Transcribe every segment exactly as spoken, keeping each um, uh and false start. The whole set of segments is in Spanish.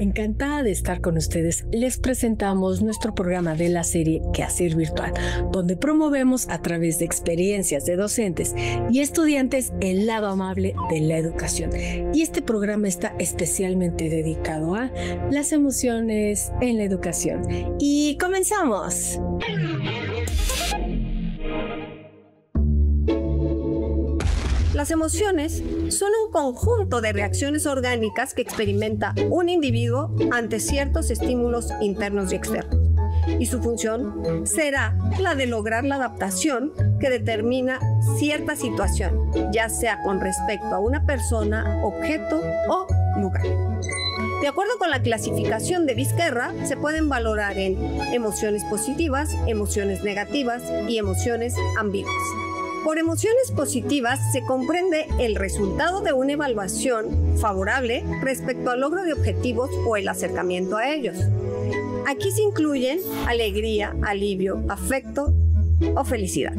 Encantada de estar con ustedes, les presentamos nuestro programa de la serie Quehacer Virtual, donde promovemos a través de experiencias de docentes y estudiantes el lado amable de la educación. Y este programa está especialmente dedicado a las emociones en la educación. ¡Y comenzamos! Las emociones son un conjunto de reacciones orgánicas que experimenta un individuo ante ciertos estímulos internos y externos, y su función será la de lograr la adaptación que determina cierta situación, ya sea con respecto a una persona, objeto o lugar. De acuerdo con la clasificación de Bisquerra, se pueden valorar en emociones positivas, emociones negativas y emociones ambiguas. Por emociones positivas se comprende el resultado de una evaluación favorable respecto al logro de objetivos o el acercamiento a ellos. Aquí se incluyen alegría, alivio, afecto o felicidad.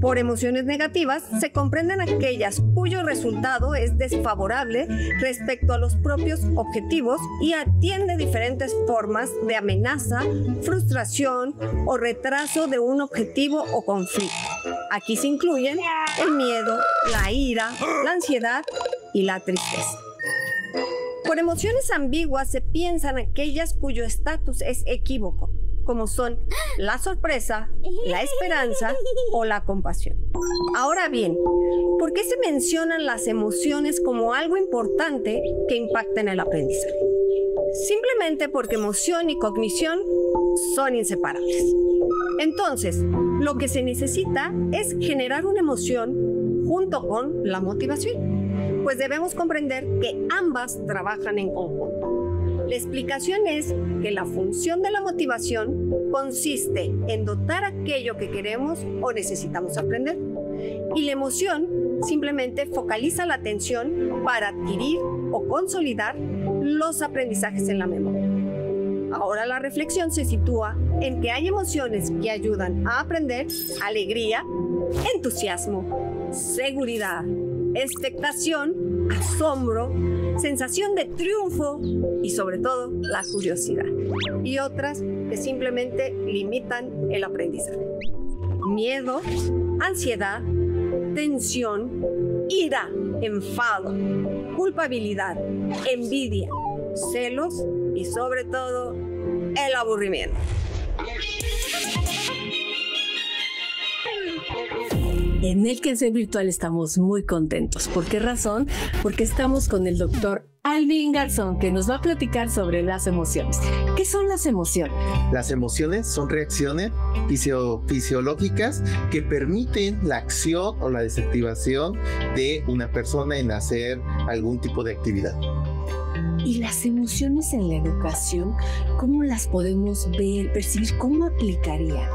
Por emociones negativas se comprenden aquellas cuyo resultado es desfavorable respecto a los propios objetivos y atiende diferentes formas de amenaza, frustración o retraso de un objetivo o conflicto. Aquí se incluyen el miedo, la ira, la ansiedad y la tristeza. Por emociones ambiguas se piensan aquellas cuyo estatus es equívoco, como son la sorpresa, la esperanza o la compasión. Ahora bien, ¿por qué se mencionan las emociones como algo importante que impacta en el aprendizaje? Simplemente porque emoción y cognición son inseparables. Entonces, lo que se necesita es generar una emoción junto con la motivación, pues debemos comprender que ambas trabajan en conjunto. La explicación es que la función de la motivación consiste en dotar aquello que queremos o necesitamos aprender, y la emoción simplemente focaliza la atención para adquirir o consolidar los aprendizajes en la memoria. Ahora la reflexión se sitúa en que hay emociones que ayudan a aprender: alegría, entusiasmo, seguridad, expectación, asombro, sensación de triunfo y sobre todo la curiosidad, y otras que simplemente limitan el aprendizaje: miedo, ansiedad, tensión, ira, enfado, culpabilidad, envidia, celos y sobre todo el aburrimiento. En el Quehacer Virtual estamos muy contentos. ¿Por qué razón? Porque estamos con el doctor Alvin Garzón, que nos va a platicar sobre las emociones. ¿Qué son las emociones? Las emociones son reacciones fisio fisiológicas que permiten la acción o la desactivación de una persona en hacer algún tipo de actividad. ¿Y las emociones en la educación, cómo las podemos ver, percibir, cómo aplicarían?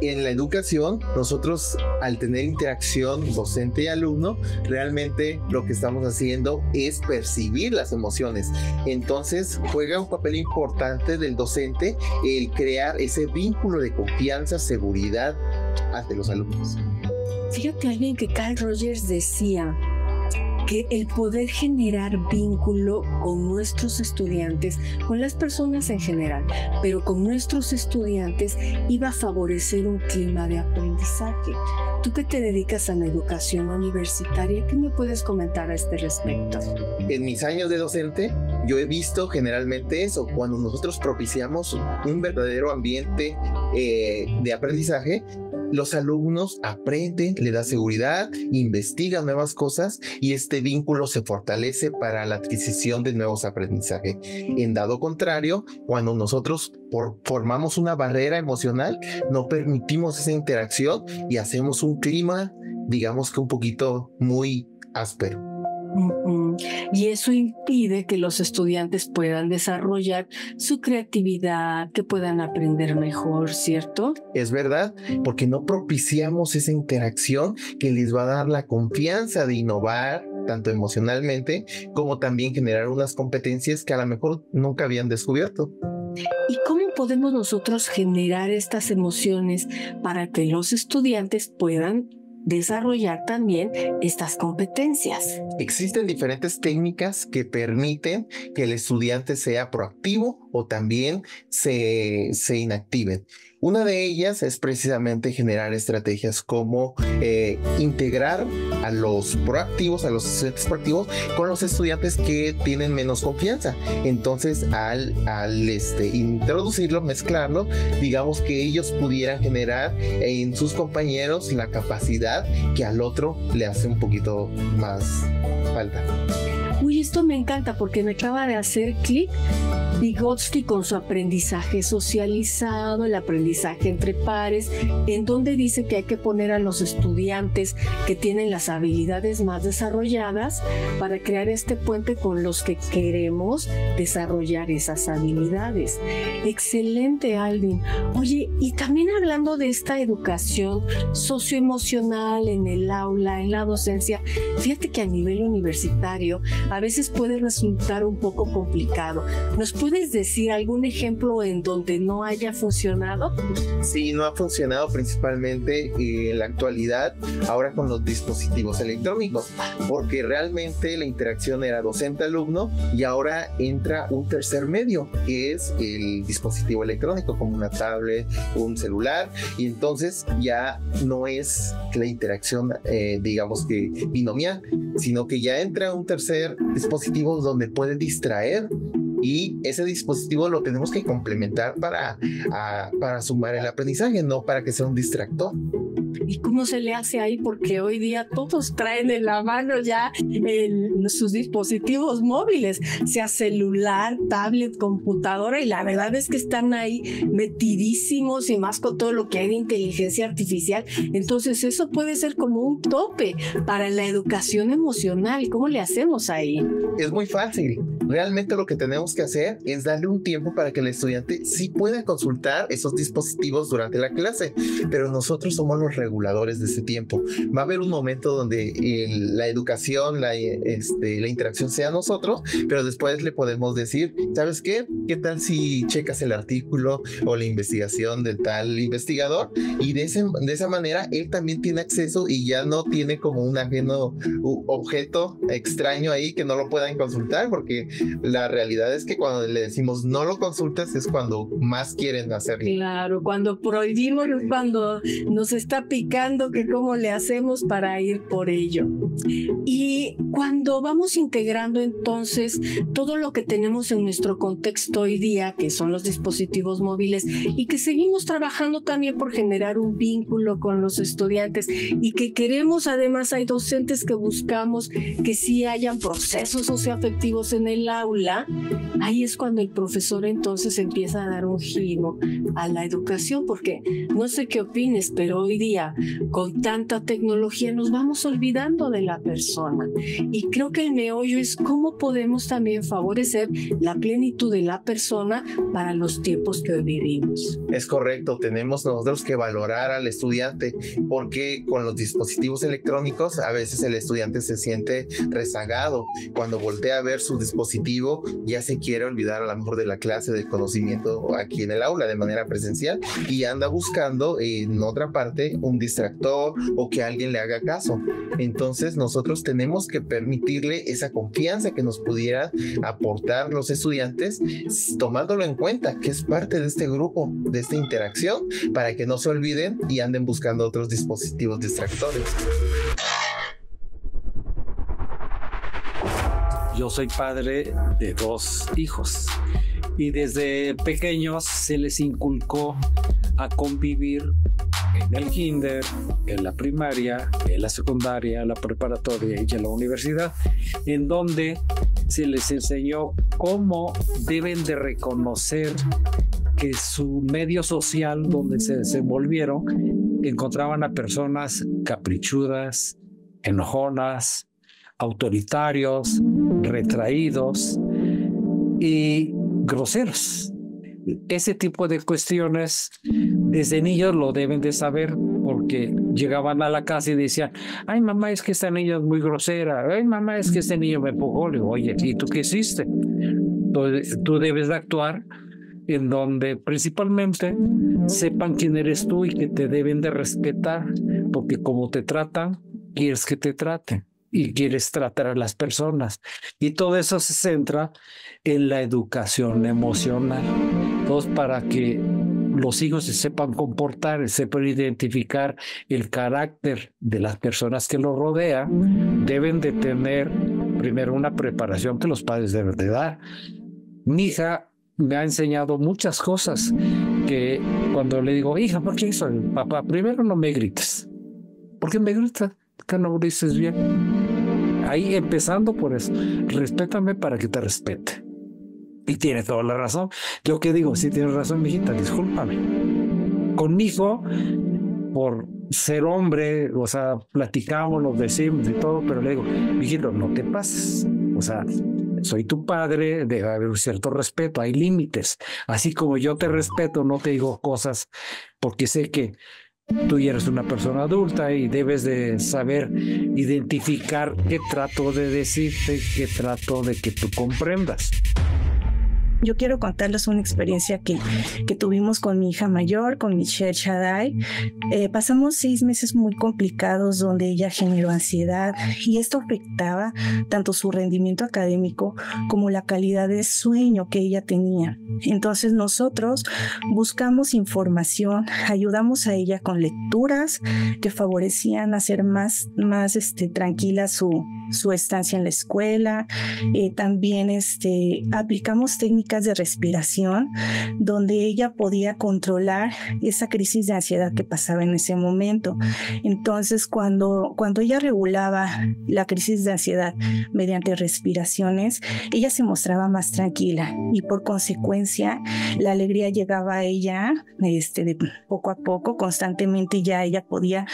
En la educación, nosotros al tener interacción docente y alumno, realmente lo que estamos haciendo es percibir las emociones. Entonces juega un papel importante del docente el crear ese vínculo de confianza, seguridad hacia los alumnos. Fíjate, alguien que Carl Rogers decía que el poder generar vínculo con nuestros estudiantes, con las personas en general, pero con nuestros estudiantes, iba a favorecer un clima de aprendizaje. Tú que te dedicas a la educación universitaria, ¿qué me puedes comentar a este respecto? En mis años de docente, yo he visto generalmente eso, cuando nosotros propiciamos un verdadero ambiente eh, de aprendizaje, los alumnos aprenden, le da seguridad, investigan nuevas cosas y este vínculo se fortalece para la adquisición de nuevos aprendizajes. En dado contrario, cuando nosotros por, formamos una barrera emocional, no permitimos esa interacción y hacemos un clima, digamos que un poquito muy áspero. Uh-uh. Y eso impide que los estudiantes puedan desarrollar su creatividad, que puedan aprender mejor, ¿cierto? Es verdad, porque no propiciamos esa interacción que les va a dar la confianza de innovar, tanto emocionalmente como también generar unas competencias que a lo mejor nunca habían descubierto. ¿Y cómo podemos nosotros generar estas emociones para que los estudiantes puedan desarrollar también estas competencias. Existen diferentes técnicas que permiten que el estudiante sea proactivo o también se, se inactive. Una de ellas es precisamente generar estrategias como eh, integrar a los proactivos, a los estudiantes proactivos, con los estudiantes que tienen menos confianza. Entonces, al, al este, introducirlo, mezclarlo, digamos que ellos pudieran generar en sus compañeros la capacidad que al otro le hace un poquito más falta. Uy, esto me encanta porque me acaba de hacer clic Vygotsky con su aprendizaje socializado, el aprendizaje entre pares, en donde dice que hay que poner a los estudiantes que tienen las habilidades más desarrolladas para crear este puente con los que queremos desarrollar esas habilidades. Excelente, Alvin. Oye, y también hablando de esta educación socioemocional en el aula, en la docencia, fíjate que a nivel universitario a veces puede resultar un poco complicado. ¿Nos puedes decir algún ejemplo en donde no haya funcionado? Sí, no ha funcionado principalmente en la actualidad, ahora con los dispositivos electrónicos, porque realmente la interacción era docente-alumno y ahora entra un tercer medio, que es el dispositivo electrónico, como una tablet, un celular, y entonces ya no es la interacción, eh, digamos que binomial, sino que ya entra un tercer dispositivo donde puede distraer. Y ese dispositivo lo tenemos que complementar para, a, para sumar el aprendizaje, no para que sea un distractor. ¿Y cómo se le hace ahí? Porque hoy día todos traen en la mano ya el, sus dispositivos móviles, sea celular, tablet, computadora, y la verdad es que están ahí metidísimos, y más con todo lo que hay de inteligencia artificial. Entonces eso puede ser como un tope para la educación emocional. ¿Cómo le hacemos ahí? Es muy fácil. Realmente lo que tenemos que hacer es darle un tiempo para que el estudiante sí pueda consultar esos dispositivos durante la clase, pero nosotros somos los reguladores de ese tiempo. Va a haber un momento donde eh, la educación, la, este, la interacción sea nosotros, pero después le podemos decir, ¿sabes qué? ¿Qué tal si checas el artículo o la investigación de tal investigador? Y de, ese, de esa manera él también tiene acceso y ya no tiene como un ajeno objeto extraño ahí que no lo puedan consultar, porque la realidad es que cuando le decimos no lo consultas es cuando más quieren hacerlo. Claro, cuando prohibimos es cuando nos está picando que cómo le hacemos para ir por ello. Y cuando vamos integrando entonces todo lo que tenemos en nuestro contexto hoy día, que son los dispositivos móviles, y que seguimos trabajando también por generar un vínculo con los estudiantes, y que queremos, además hay docentes que buscamos que sí hayan procesos socioafectivos en el aula, ahí es cuando el profesor entonces empieza a dar un giro a la educación, porque no sé qué opines, pero hoy día con tanta tecnología nos vamos olvidando de la persona, y creo que el meollo es cómo podemos también favorecer la plenitud de la persona para los tiempos que hoy vivimos. Es correcto, tenemos nosotros que valorar al estudiante, porque con los dispositivos electrónicos a veces el estudiante se siente rezagado, cuando voltea a ver su dispositivo ya se quiere olvidar a lo mejor de la clase, del conocimiento aquí en el aula de manera presencial, y anda buscando en otra parte un distractor o que alguien le haga caso. Entonces nosotros tenemos que permitirle esa confianza que nos pudieran aportar los estudiantes, tomándolo en cuenta que es parte de este grupo, de esta interacción, para que no se olviden y anden buscando otros dispositivos distractores. Yo soy padre de dos hijos y desde pequeños se les inculcó a convivir en el kinder, en la primaria, en la secundaria, la preparatoria y en la universidad, en donde se les enseñó cómo deben de reconocer que su medio social donde se desenvolvieron encontraban a personas caprichudas, enojonas, autoritarios, retraídos y groseros. Ese tipo de cuestiones desde niños lo deben de saber, porque llegaban a la casa y decían, ay mamá, es que esta niña es muy grosera, ay mamá, es que este niño me empujó. Le digo, oye, ¿y tú qué hiciste? Tú, tú debes de actuar en donde principalmente sepan quién eres tú y que te deben de respetar, porque como te tratan, quieres que te traten y quieres tratar a las personas. Y todo eso se centra en la educación emocional. Entonces, para que los hijos se sepan comportar, sepan identificar el carácter de las personas que los rodean, deben de tener primero una preparación que los padres deben de dar. Mi hija me ha enseñado muchas cosas que cuando le digo, hija, ¿por qué eso? Papá, primero no me grites. ¿Por qué me gritas? Que no lo dices bien. Ahí empezando por eso. Respétame para que te respete. Y tiene toda la razón. Yo que digo, sí tienes razón, mijita, discúlpame. Conmigo, por ser hombre, o sea, platicamos, nos decimos y todo, pero le digo, mijito, no te pases. O sea, soy tu padre, debe haber un cierto respeto, hay límites. Así como yo te respeto, no te digo cosas, porque sé que tú ya eres una persona adulta y debes de saber identificar qué trato de decirte, qué trato de que tú comprendas. Yo quiero contarles una experiencia que, que tuvimos con mi hija mayor, con Michelle Shaddai. Eh, pasamos seis meses muy complicados donde ella generó ansiedad y esto afectaba tanto su rendimiento académico como la calidad de sueño que ella tenía. Entonces nosotros buscamos información, ayudamos a ella con lecturas que favorecían hacer más, más este, tranquila su, su estancia en la escuela. Eh, también este, aplicamos técnicas de respiración, donde ella podía controlar esa crisis de ansiedad que pasaba en ese momento. Entonces, cuando, cuando ella regulaba la crisis de ansiedad mediante respiraciones, ella se mostraba más tranquila y por consecuencia la alegría llegaba a ella este, de poco a poco, constantemente ya ella podía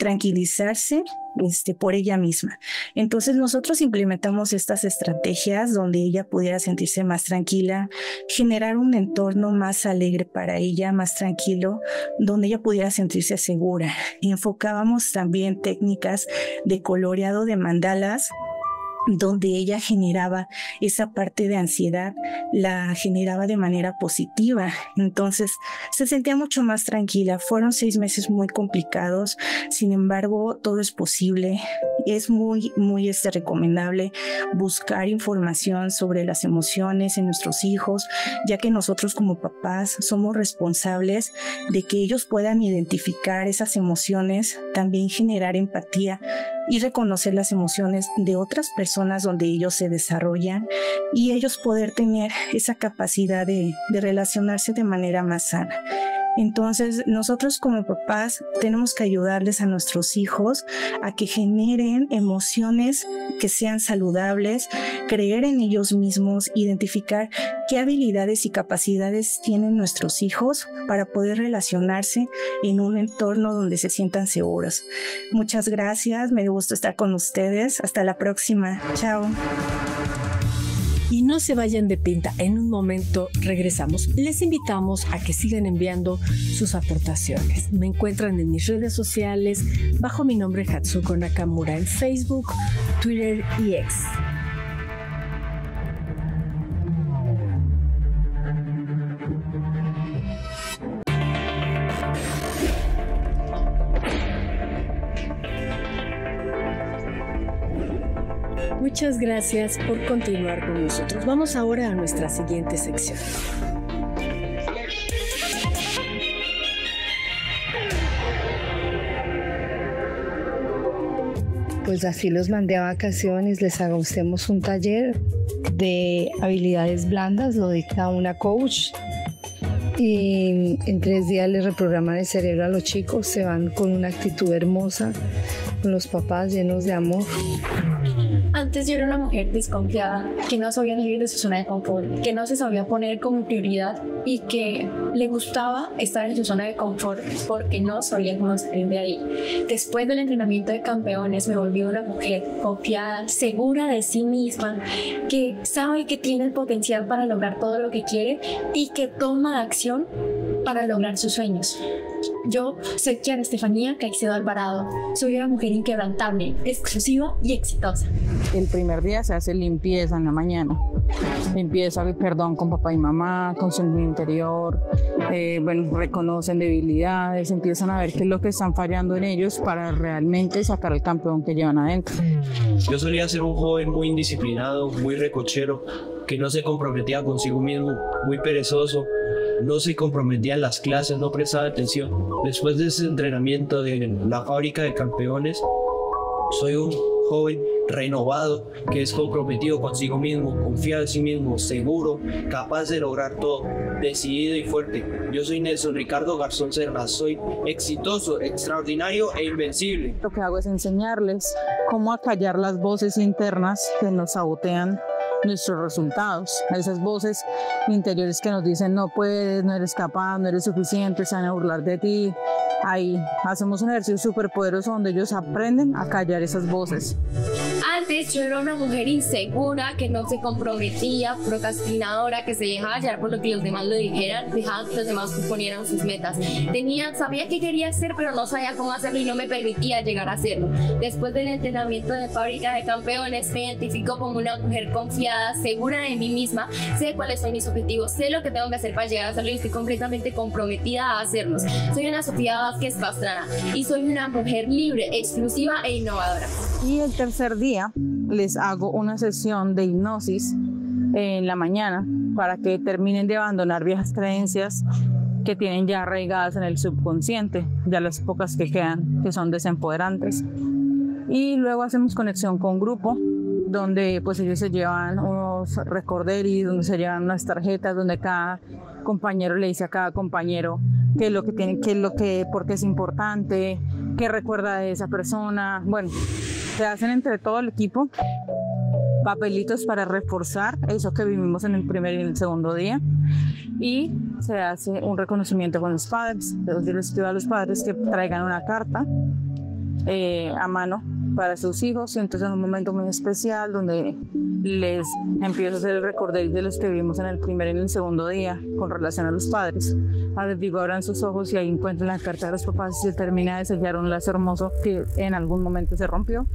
tranquilizarse Este, por ella misma. Entonces nosotros implementamos estas estrategias donde ella pudiera sentirse más tranquila, generar un entorno más alegre para ella, más tranquilo, donde ella pudiera sentirse segura. Enfocábamos también técnicas de coloreado de mandalas, donde ella generaba esa parte de ansiedad, la generaba de manera positiva. Entonces se sentía mucho más tranquila. Fueron seis meses muy complicados, sin embargo todo es posible. Es muy, muy este, recomendable buscar información sobre las emociones en nuestros hijos, ya que nosotros como papás somos responsables de que ellos puedan identificar esas emociones, también generar empatía y reconocer las emociones de otras personas donde ellos se desarrollan y ellos poder tener esa capacidad de, de relacionarse de manera más sana. Entonces, nosotros como papás tenemos que ayudarles a nuestros hijos a que generen emociones que sean saludables, creer en ellos mismos, identificar qué habilidades y capacidades tienen nuestros hijos para poder relacionarse en un entorno donde se sientan seguros. Muchas gracias, me dio gusto estar con ustedes. Hasta la próxima. Chao. Y no se vayan de pinta, en un momento regresamos. Les invitamos a que sigan enviando sus aportaciones. Me encuentran en mis redes sociales bajo mi nombre Hatsuko Nakamura en Facebook, Twitter y X. Muchas gracias por continuar con nosotros. Vamos ahora a nuestra siguiente sección. Pues así los mandé a vacaciones, les hagamos un taller de habilidades blandas, lo dicta una coach. Y en tres días les reprograman el cerebro a los chicos, se van con una actitud hermosa, con los papás llenos de amor. Antes yo era una mujer desconfiada, que no sabía salir de su zona de confort, que no se sabía poner como prioridad y que le gustaba estar en su zona de confort porque no sabía cómo salir de ahí. Después del entrenamiento de campeones me volví una mujer confiada, segura de sí misma, que sabe que tiene el potencial para lograr todo lo que quiere y que toma acción para lograr sus sueños. Yo soy Kiara Estefanía Caicedo Alvarado. Soy una mujer inquebrantable, exclusiva y exitosa. El primer día se hace limpieza en la mañana. Limpieza, perdón, con papá y mamá, con su interior. Eh, bueno, reconocen debilidades, empiezan a ver qué es lo que están fallando en ellos para realmente sacar el campeón que llevan adentro. Yo solía ser un joven muy indisciplinado, muy recochero, que no se comprometía consigo mismo, muy perezoso, no se comprometía en las clases, no prestaba atención. Después de ese entrenamiento de la fábrica de campeones, soy un joven renovado, que es comprometido consigo mismo, confiado en sí mismo, seguro, capaz de lograr todo, decidido y fuerte. Yo soy Nelson Ricardo Garzón Serra, soy exitoso, extraordinario e invencible. Lo que hago es enseñarles cómo acallar las voces internas que nos sabotean nuestros resultados, esas voces interiores que nos dicen no puedes, no eres capaz, no eres suficiente, se van a burlar de ti. Ahí hacemos un ejercicio súper poderoso donde ellos aprenden a callar esas voces. Antes yo era una mujer insegura, que no se comprometía, procrastinadora, que se dejaba llevar por lo que los demás lo dijeran, dejaba que los demás suponieran sus metas. Tenía, sabía qué quería hacer, pero no sabía cómo hacerlo y no me permitía llegar a hacerlo. Después del entrenamiento de fábrica de campeones, me identifico como una mujer confiada, segura de mí misma, sé cuáles son mis objetivos, sé lo que tengo que hacer para llegar a hacerlo y estoy completamente comprometida a hacerlos. Soy Ana Sofía Vázquez Pastrana y soy una mujer libre, exclusiva e innovadora. Y el tercer día les hago una sesión de hipnosis en la mañana para que terminen de abandonar viejas creencias que tienen ya arraigadas en el subconsciente, ya las pocas que quedan, que son desempoderantes. Y luego hacemos conexión con grupo, donde pues ellos se llevan unos recorderis, donde se llevan unas tarjetas, donde cada compañero le dice a cada compañero qué es lo que tiene, qué es lo que, por qué es importante, qué recuerda de esa persona. Bueno, se hacen entre todo el equipo papelitos para reforzar eso que vivimos en el primer y el segundo día, y se hace un reconocimiento con los padres. Yo les pido a los padres que traigan una carta eh, a mano para sus hijos, y entonces en un momento muy especial donde les empiezo a hacer el recorderis de los que vivimos en el primer y en el segundo día con relación a los padres. A les digo, abran sus ojos y ahí encuentran la carta de los papás y se termina de sellar un lazo hermoso que en algún momento se rompió.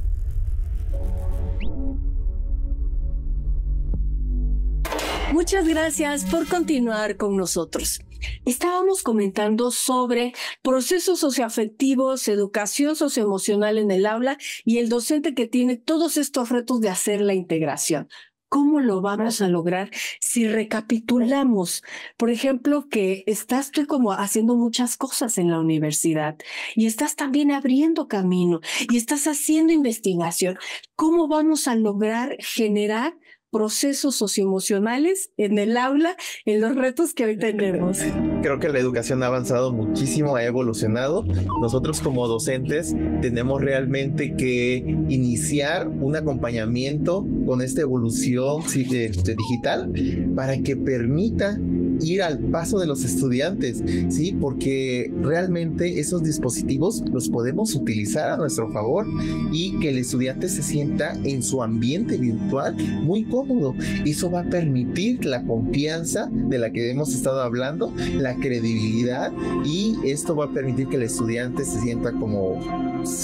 Muchas gracias por continuar con nosotros. Estábamos comentando sobre procesos socioafectivos, educación socioemocional en el aula y el docente que tiene todos estos retos de hacer la integración. ¿Cómo lo vamos a lograr si recapitulamos? Por ejemplo, que estás tú como haciendo muchas cosas en la universidad y estás también abriendo camino y estás haciendo investigación. ¿Cómo vamos a lograr generar procesos socioemocionales en el aula, en los retos que hoy tenemos? Creo que la educación ha avanzado muchísimo, ha evolucionado. Nosotros como docentes tenemos realmente que iniciar un acompañamiento con esta evolución digital para que permita ir al paso de los estudiantes, ¿sí? Porque realmente esos dispositivos los podemos utilizar a nuestro favor y que el estudiante se sienta en su ambiente virtual muy cómodo. Eso va a permitir la confianza de la que hemos estado hablando, la credibilidad, y esto va a permitir que el estudiante se sienta como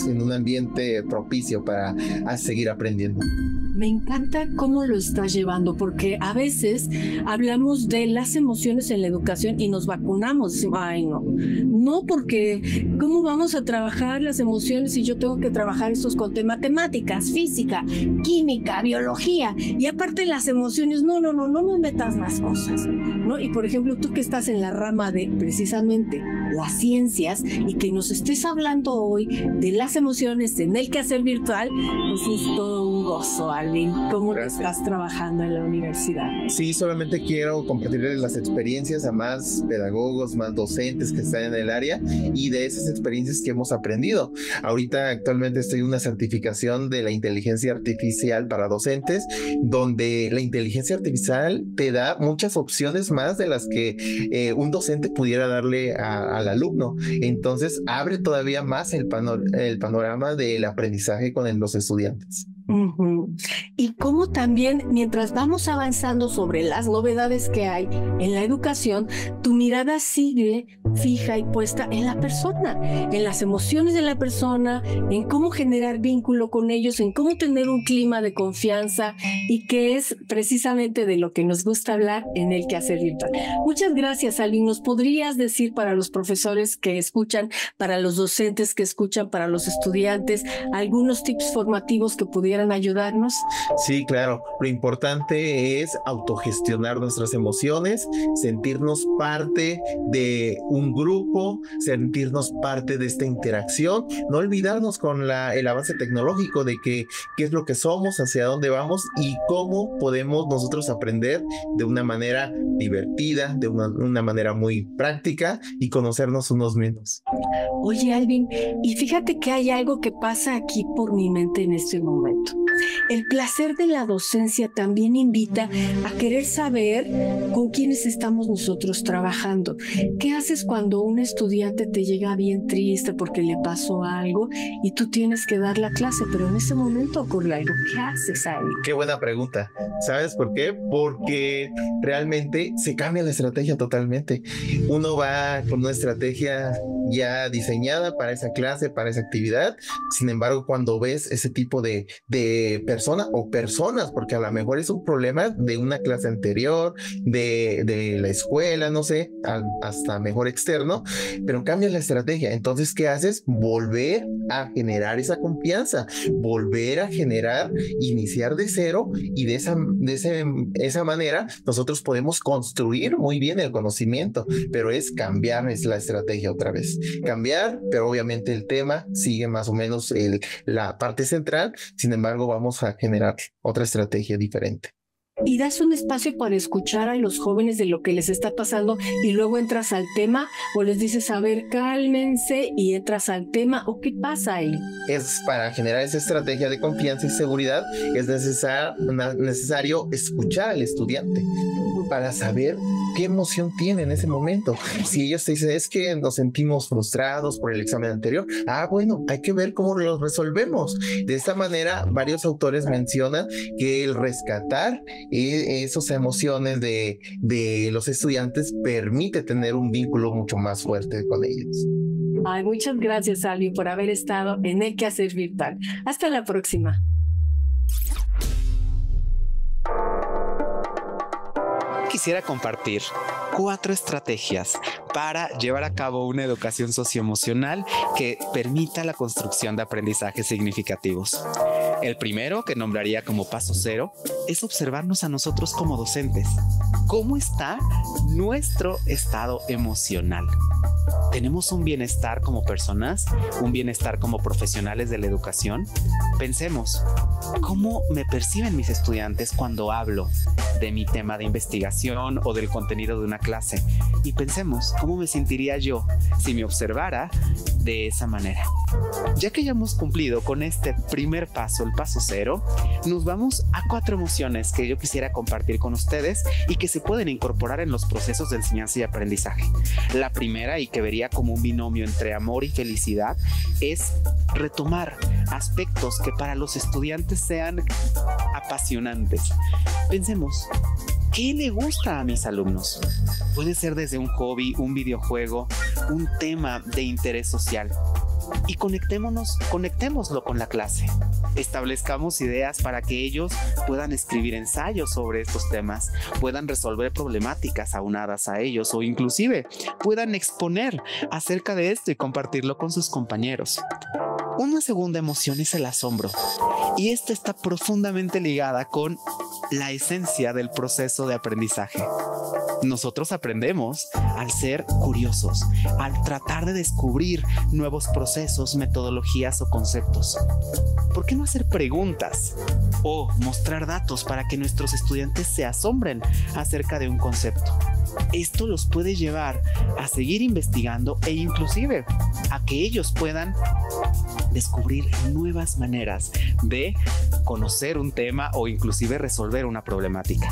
en un ambiente propicio para a seguir aprendiendo. Me encanta cómo lo estás llevando, porque a veces hablamos de las emociones en la educación y nos vacunamos. Decimos, ay, no, no, porque ¿cómo vamos a trabajar las emociones si yo tengo que trabajar estos con matemáticas, física, química, biología? Y aparte las emociones, no, no, no, no me metas más cosas, ¿no? Y por ejemplo, tú que estás en la rama de precisamente las ciencias y que nos estés hablando hoy de las emociones en el quehacer virtual, pues es todo un gozo. ¿Cómo estás trabajando en la universidad? Sí, solamente quiero compartirles las experiencias a más pedagogos, más docentes que están en el área y de esas experiencias que hemos aprendido. Ahorita actualmente estoy en una certificación de la inteligencia artificial para docentes, donde la inteligencia artificial te da muchas opciones más de las que eh, un docente pudiera darle a, al alumno. Entonces abre todavía más el, panor el panorama del aprendizaje con el, los estudiantes. Uh-huh. Y como también mientras vamos avanzando sobre las novedades que hay en la educación, tu mirada sigue fija y puesta en la persona, en las emociones de la persona, en cómo generar vínculo con ellos, en cómo tener un clima de confianza, y que es precisamente de lo que nos gusta hablar en el Quehacer Virtual. Muchas gracias, Alvin. ¿Nos podrías decir para los profesores que escuchan, para los docentes que escuchan, para los estudiantes, algunos tips formativos que pudieran ayudarnos? Sí, claro. Lo importante es autogestionar nuestras emociones, sentirnos parte de un grupo, sentirnos parte de esta interacción, no olvidarnos con la, el avance tecnológico de que, qué es lo que somos, hacia dónde vamos y cómo podemos nosotros aprender de una manera divertida, de una, una manera muy práctica y conocernos unos menos. Oye, Alvin, y fíjate que hay algo que pasa aquí por mi mente en este momento. El placer de la docencia también invita a querer saber con quiénes estamos nosotros trabajando. ¿Qué haces cuando un estudiante te llega bien triste porque le pasó algo y tú tienes que dar la clase, pero en ese momento ocurre algo? ¿Qué haces ahí? Qué buena pregunta. ¿Sabes por qué? Porque realmente se cambia la estrategia totalmente. Uno va con una estrategia ya diseñada para esa clase, para esa actividad. Sin embargo, cuando ves ese tipo de, de persona o personas, porque a lo mejor es un problema de una clase anterior, de, de la escuela, no sé, a, hasta mejor externo, pero cambias la estrategia. Entonces, ¿qué haces? Volver a generar esa confianza, volver a generar, iniciar de cero, y de esa, de ese, esa manera nosotros podemos construir muy bien el conocimiento, pero es cambiar es la estrategia otra vez. Cambiar, pero obviamente el tema sigue más o menos el, la parte central, sin embargo vamos a generar otra estrategia diferente. Y das un espacio para escuchar a los jóvenes de lo que les está pasando y luego entras al tema, o les dices, a ver, cálmense, y entras al tema, o qué pasa ahí. Es para generar esa estrategia de confianza y seguridad, es necesar, necesario escuchar al estudiante para saber qué emoción tiene en ese momento. Si ellos te dicen, es que nos sentimos frustrados por el examen anterior, ah, bueno, hay que ver cómo los resolvemos. De esta manera, varios autores mencionan que el rescatar esas emociones de, de los estudiantes permite tener un vínculo mucho más fuerte con ellos. Ay, muchas gracias, Alvin, por haber estado en el Quehacer Virtual. Hasta la próxima. Quisiera compartir cuatro estrategias para llevar a cabo una educación socioemocional que permita la construcción de aprendizajes significativos. El primero, que nombraría como paso cero, es observarnos a nosotros como docentes. ¿Cómo está nuestro estado emocional? ¿Tenemos un bienestar como personas? ¿Un bienestar como profesionales de la educación? Pensemos, ¿cómo me perciben mis estudiantes cuando hablo de mi tema de investigación o del contenido de una clase? Y pensemos, ¿cómo me sentiría yo si me observara de esa manera? Ya que ya hemos cumplido con este primer paso, el paso cero, nos vamos a cuatro emociones que yo quisiera compartir con ustedes y que se pueden incorporar en los procesos de enseñanza y aprendizaje. La primera, y que vería como un binomio entre amor y felicidad, es retomar aspectos que para los estudiantes sean apasionantes. Pensemos, ¿qué le gusta a mis alumnos? Puede ser desde un hobby, un videojuego, un tema de interés social. Y conectémonos, conectémoslo con la clase. Establezcamos ideas para que ellos puedan escribir ensayos sobre estos temas, puedan resolver problemáticas aunadas a ellos, o inclusive puedan exponer acerca de esto y compartirlo con sus compañeros. Una segunda emoción es el asombro, y esta está profundamente ligada con la esencia del proceso de aprendizaje. Nosotros aprendemos al ser curiosos, al tratar de descubrir nuevos procesos, metodologías o conceptos. ¿Por qué no hacer preguntas o mostrar datos para que nuestros estudiantes se asombren acerca de un concepto? Esto los puede llevar a seguir investigando e inclusive a que ellos puedan descubrir nuevas maneras de conocer un tema o inclusive resolver una problemática.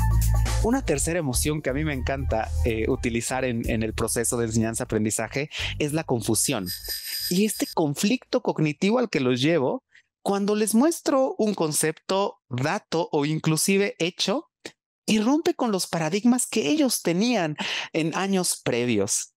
Una tercera emoción que a mí me encanta eh, utilizar en, en el proceso de enseñanza-aprendizaje es la confusión, y este conflicto cognitivo al que los llevo cuando les muestro un concepto, dato o inclusive hecho y rompe con los paradigmas que ellos tenían en años previos.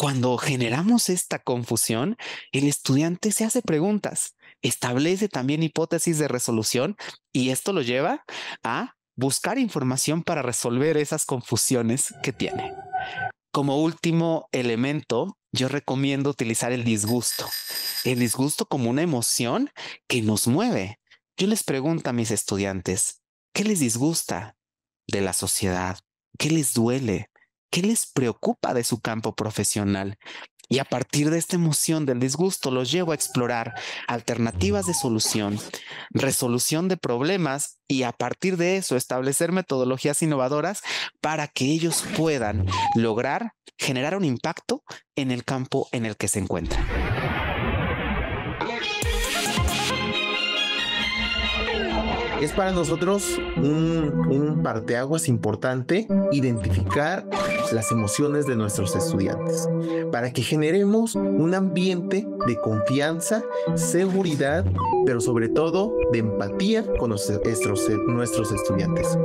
Cuando generamos esta confusión, el estudiante se hace preguntas, establece también hipótesis de resolución y esto lo lleva a buscar información para resolver esas confusiones que tiene. Como último elemento, yo recomiendo utilizar el disgusto. El disgusto como una emoción que nos mueve. Yo les pregunto a mis estudiantes, ¿qué les disgusta de la sociedad? ¿Qué les duele? ¿Qué les preocupa de su campo profesional? Y a partir de esta emoción del disgusto los llevo a explorar alternativas de solución, resolución de problemas y a partir de eso establecer metodologías innovadoras para que ellos puedan lograr generar un impacto en el campo en el que se encuentran. Es para nosotros un, un parteaguas importante identificar las emociones de nuestros estudiantes para que generemos un ambiente de confianza, seguridad, pero sobre todo de empatía con nuestros, nuestros estudiantes.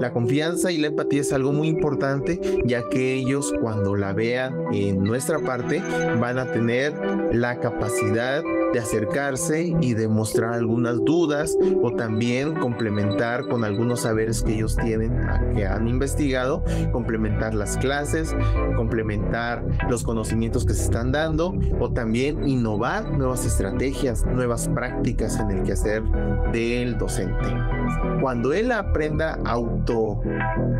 La confianza y la empatía es algo muy importante, ya que ellos cuando la vean en nuestra parte van a tener la capacidad de acercarse y de mostrar algunas dudas o también complementar con algunos saberes que ellos tienen, que han investigado, complementar las clases, complementar los conocimientos que se están dando o también innovar nuevas estrategias, nuevas prácticas en el quehacer del docente. Cuando él aprenda a auto,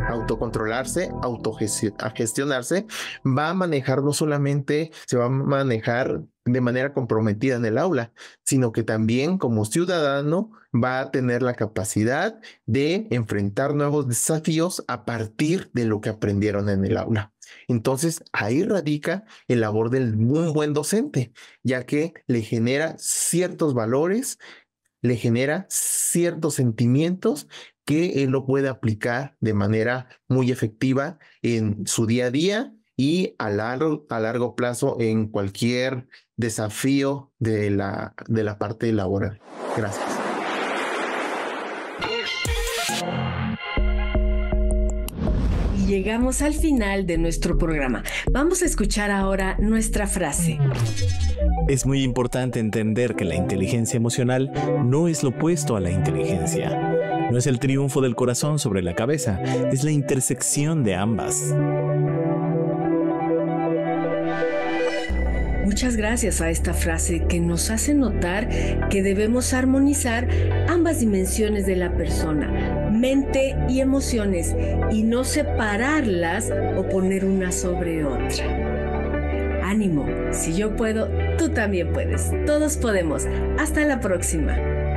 autocontrolarse, autogestionarse, va a manejar no solamente, se va a manejar de manera comprometida en el aula, sino que también como ciudadano va a tener la capacidad de enfrentar nuevos desafíos a partir de lo que aprendieron en el aula. Entonces, ahí radica el labor del muy buen docente, ya que le genera ciertos valores, le genera ciertos sentimientos que él lo puede aplicar de manera muy efectiva en su día a día y a largo, a largo plazo en cualquier desafío de la, de la parte laboral. Gracias. Y llegamos al final de nuestro programa. Vamos a escuchar ahora nuestra frase. Es muy importante entender que la inteligencia emocional no es lo opuesto a la inteligencia. No es el triunfo del corazón sobre la cabeza, es la intersección de ambas. Muchas gracias a esta frase que nos hace notar que debemos armonizar ambas dimensiones de la persona, mente y emociones, y no separarlas o poner una sobre otra. Ánimo, si yo puedo, tú también puedes. Todos podemos. Hasta la próxima.